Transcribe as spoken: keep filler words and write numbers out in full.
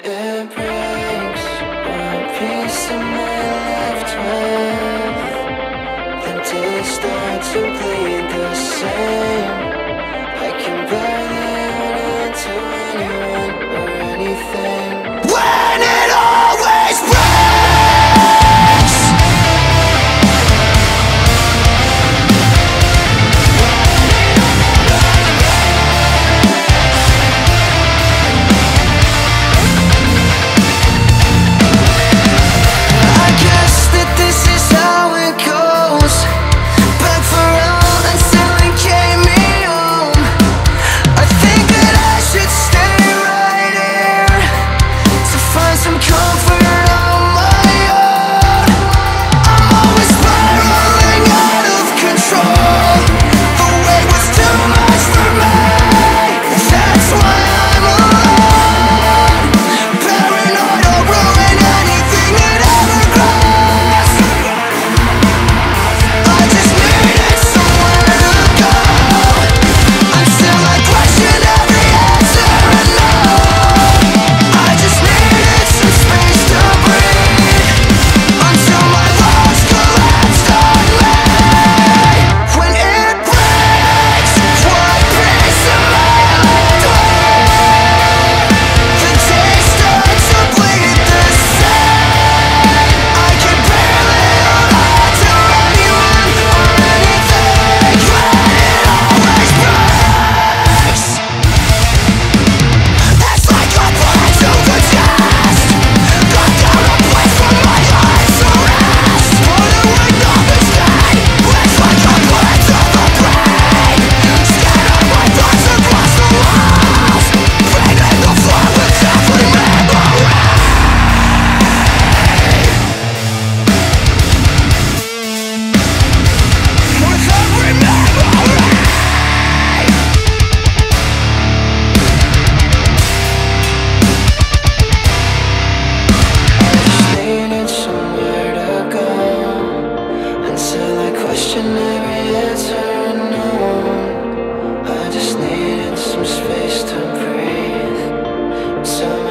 and it breaks one piece of my left with. The days start to bleed the same. I can barely run into anyone or anything. When it always breaks. Space to breathe. So